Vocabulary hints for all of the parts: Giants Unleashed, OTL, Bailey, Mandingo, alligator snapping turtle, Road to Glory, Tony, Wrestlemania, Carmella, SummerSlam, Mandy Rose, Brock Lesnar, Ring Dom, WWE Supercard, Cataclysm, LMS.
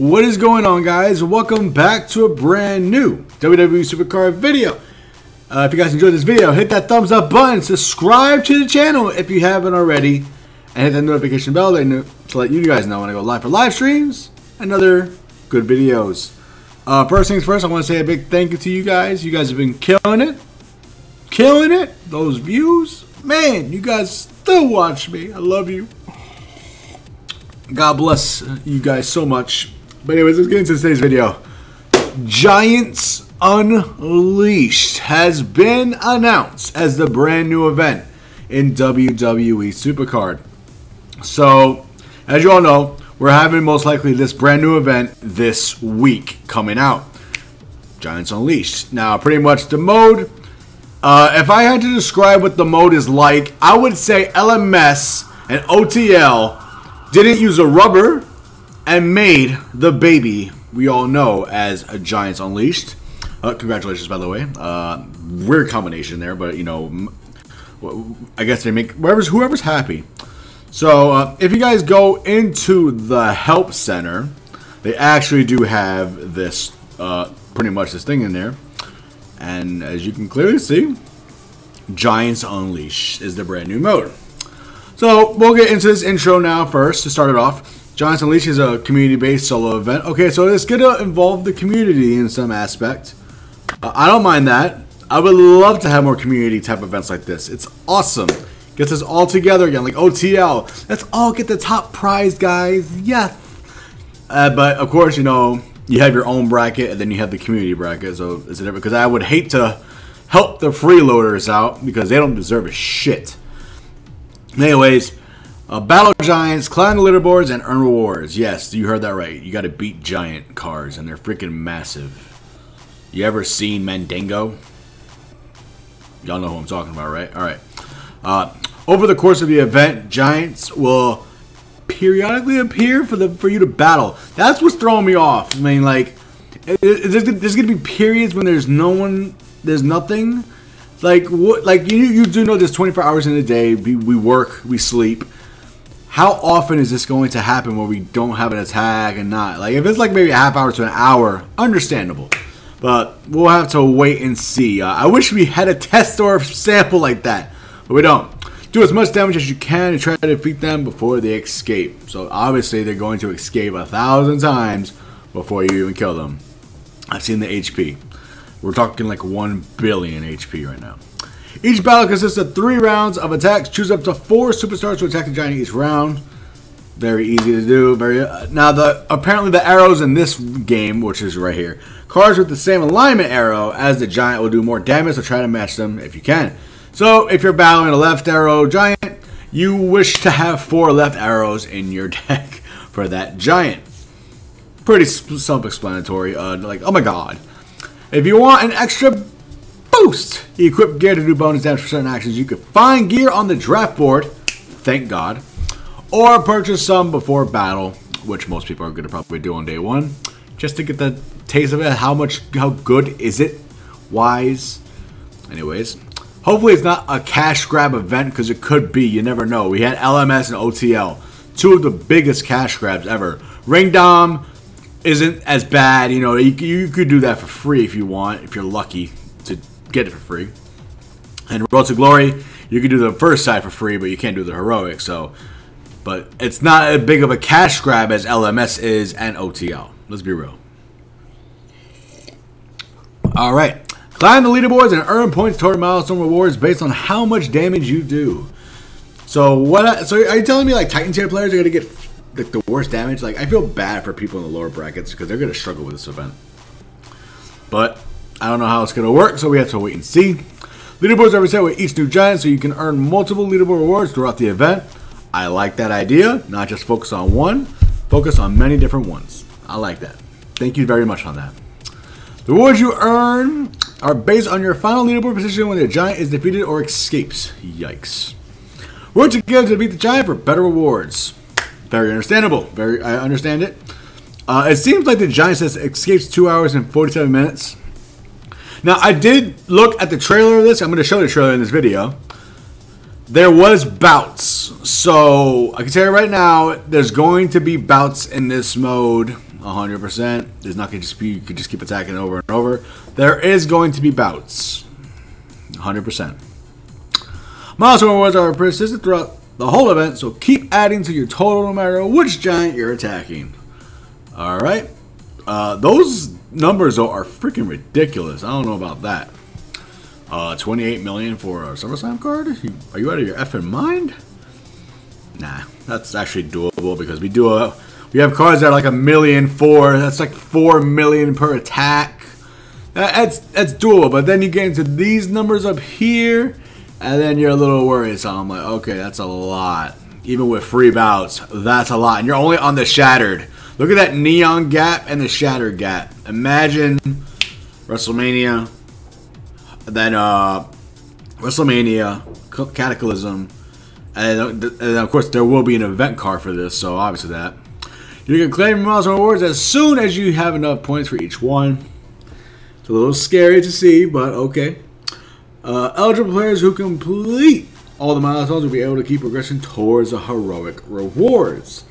What is going on, guys? Welcome back to a brand new WWE Supercard video. If you guys enjoyed this video, hit that thumbs up button, subscribe to the channel if you haven't already, and hit that notification bell to let you guys know when I go live for live streams and other good videos. First things first, I want to say a big thank you to you guys. You guys have been killing it. Killing it. Those views. Man, you guys still watch me. I love you. God bless you guys so much. But anyways, let's get into today's video. Giants Unleashed has been announced as the brand new event in WWE Supercard. So, as you all know, we're having most likely this brand new event this week coming out. Giants Unleashed. Now, pretty much the mode. If I had to describe what the mode is like, I would say LMS and OTL didn't use a rubber and made the baby we all know as a Giants Unleashed. Congratulations, by the way. Weird combination there, but you know, I guess they make whoever's happy. So if you guys go into the help center, they actually do have this pretty much this thing in there. And as you can clearly see, Giants Unleashed is the brand new mode. So we'll get into this intro now first to start it off. Giants Unleashed is a community-based solo event. Okay, so it's going to involve the community in some aspect. I don't mind that. I would love to have more community type events like this. It's awesome. Gets us all together again, like OTL. Let's all get the top prize, guys. Yes. But of course, you know, you have your own bracket, and then you have the community bracket. So it's different, because I would hate to help the freeloaders out because they don't deserve a shit. Anyways, battle giants, climb the leaderboards, and earn rewards. Yes, you heard that right. You got to beat giant cards, and they're freaking massive. You ever seen Mandingo? Y'all know who I'm talking about, right? All right. Over the course of the event, giants will periodically appear for you to battle. That's what's throwing me off. I mean, like, there's gonna be periods when there's no one, there's nothing. Like what? Like you do know there's 24 hours in a day. We work, we sleep. How often is this going to happen where we don't have an attack and not? Like if it's like maybe a half hour to an hour, understandable. But we'll have to wait and see. I wish we had a test or a sample like that, but we don't. Do as much damage as you can and try to defeat them before they escape. So obviously they're going to escape 1,000 times before you even kill them. I've seen the HP. We're talking like 1 billion HP right now. Each battle consists of 3 rounds of attacks. Choose up to 4 superstars to attack the giant each round. Very easy to do. Now, apparently the arrows in this game, which is right here, cards with the same alignment arrow as the giant will do more damage, so try to match them if you can. So, if you're battling a left arrow giant, you wish to have 4 left arrows in your deck for that giant. Pretty self-explanatory. Like, oh my god. If you want an extra boost, you equip gear to do bonus damage for certain actions. You can find gear on the draft board, thank god, or purchase some before battle, which most people are going to probably do on day one, just to get the taste of it. How good is it? Wise. Anyways. Hopefully it's not a cash grab event, because it could be. You never know. We had LMS and OTL, 2 of the biggest cash grabs ever. Ring Dom isn't as bad. You know, you could do that for free if you want, if you're lucky to get it for free. And Road to Glory, you could do the first side for free, but you can't do the heroic. So, but it's not as big of a cash grab as LMS is and OTL. Let's be real. All right. Climb the leaderboards and earn points toward milestone rewards based on how much damage you do. So what? So are you telling me like Titan tier players are gonna get like the worst damage? Like I feel bad for people in the lower brackets because they're gonna struggle with this event. But I don't know how it's gonna work, so we have to wait and see. Leaderboards are reset with each new giant, so you can earn multiple leaderboard rewards throughout the event. I like that idea. Not just focus on one, focus on many different ones. I like that. Thank you very much on that. The rewards you earn are based on your final leaderboard position when the giant is defeated or escapes. Yikes. What you give to beat the giant for better rewards. Very understandable. I understand it. It seems like the giant says escapes 2 hours and 47 minutes. Now, I did look at the trailer of this. I'm going to show the trailer in this video. There was bouts. So, I can tell you right now, there's going to be bouts in this mode. 100%. There's not going to just be, you could just keep attacking over and over. There is going to be bouts. 100%. Milestone rewards are persistent throughout the whole event, so keep adding to your total no matter which giant you're attacking. Alright. Those numbers, though, are freaking ridiculous. I don't know about that. 28 million for a SummerSlam card? Are you out of your effing mind? Nah, that's actually doable because we do a... We have cards that are like $1.4 million. That's like $4 million per attack. That's doable. But then you get into these numbers up here, and then you're a little worried. So I'm like, okay, that's a lot. Even with free bouts, that's a lot. And you're only on the shattered. Look at that neon gap and the shattered gap. Imagine WrestleMania, then WrestleMania, Cataclysm, and of course there will be an event card for this. So obviously that. You can claim milestone rewards as soon as you have enough points for each one. It's a little scary to see, but okay. Eligible players who complete all the milestones will be able to keep progressing towards the heroic rewards.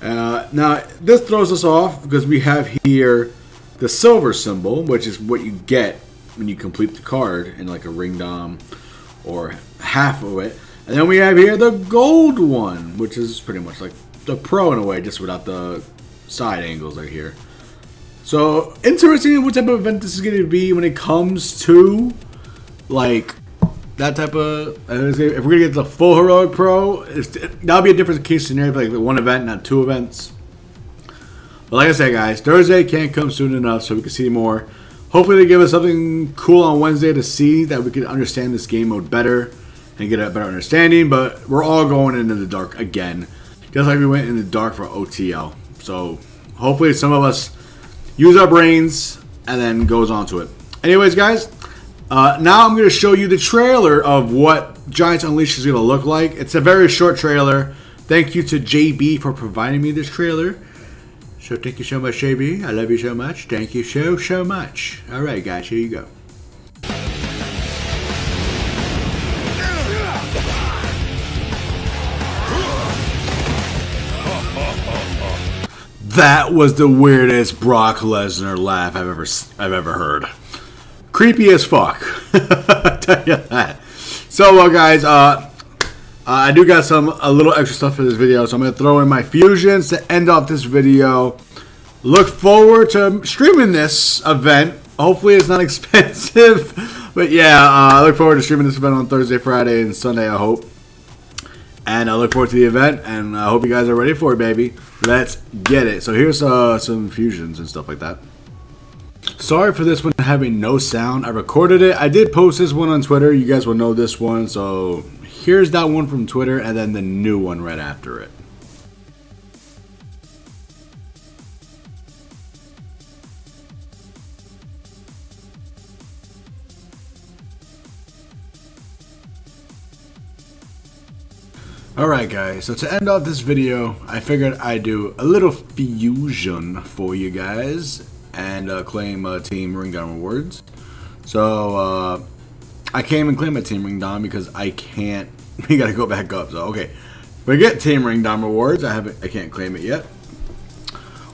Now, this throws us off because we have here the silver symbol, which is what you get when you complete the card in like a Ring Dom or half of it. And then we have here the gold one, which is pretty much like the pro in a way, just without the side angles right here. So interesting what type of event this is going to be when it comes to like that type of, if we're going to get the full heroic pro, that'll be a different case scenario, like the one event, not two events. But like I said, guys, Thursday can't come soon enough so we can see more. Hopefully they give us something cool on Wednesday to see that we can understand this game mode better and get a better understanding, but we're all going into the dark again. Just like we went in the dark for OTL. So hopefully some of us use our brains and then goes on to it. Anyways, guys, now I'm going to show you the trailer of what Giants Unleashed is going to look like. It's a very short trailer. Thank you to JB for providing me this trailer. So thank you so much, JB. I love you so much. Thank you so, so much. All right, guys, here you go. That was the weirdest Brock Lesnar laugh I've ever heard. Creepy as fuck. I tell you that. So, guys, I do got a little extra stuff for this video, so I'm gonna throw in my fusions to end off this video. Look forward to streaming this event. Hopefully, it's not expensive, but yeah, I look forward to streaming this event on Thursday, Friday, and Sunday. I hope. And I look forward to the event, and I hope you guys are ready for it, baby. Let's get it. So here's some fusions and stuff like that. Sorry for this one having no sound. I recorded it. I did post this one on Twitter. You guys will know this one. So here's that one from Twitter, and then the new one right after it. Alright guys, so to end off this video, I figured I'd do a little fusion for you guys and claim Team Ring Dom rewards. So, I came and claimed a Team Ring Dom because I can't, we gotta go back up, so okay. We get Team Ring Dom rewards, I can't claim it yet.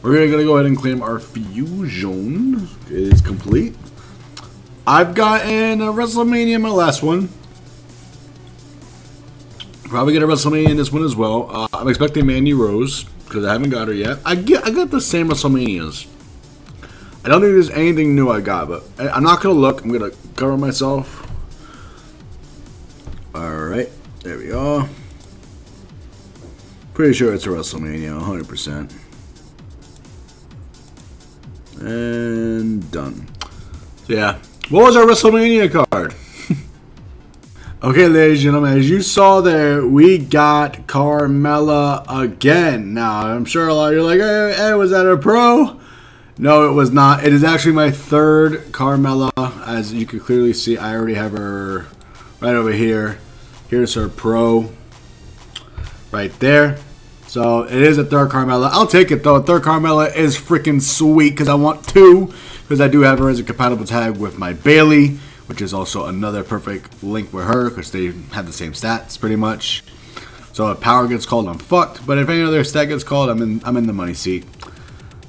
We're gonna go ahead and claim our fusion, it is complete. I've gotten a WrestleMania, my last one. Probably get a WrestleMania in this one as well. I'm expecting Mandy Rose because I haven't got her yet. I got the same WrestleManias. I don't think there's anything new I got, but I'm not gonna look. I'm gonna cover myself. All right, there we are. Pretty sure it's a WrestleMania, 100%. And done. So yeah, what was our WrestleMania card? Okay, ladies and gentlemen, as you saw there, we got Carmella again. Now, I'm sure a lot of you are like, hey, was that a pro? No, it was not. It is actually my third Carmella. As you can clearly see, I already have her right over here. Here's her pro right there. So, it is a third Carmella. I'll take it, though. A third Carmella is freaking sweet because I want two because I do have her as a compatible tag with my Bailey, which is also another perfect link with her because they have the same stats pretty much. So if power gets called, I'm fucked. But if any other stat gets called, I'm in the money seat.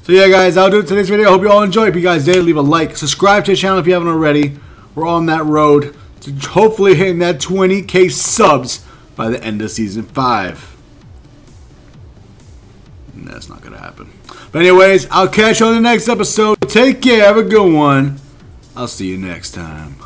So yeah, guys, I'll do it today's video. I hope you all enjoyed. If you guys did, leave a like. Subscribe to the channel if you haven't already. We're on that road to hopefully hitting that 20K subs by the end of Season 5. And that's not going to happen. But anyways, I'll catch you on the next episode. Take care. Have a good one. I'll see you next time.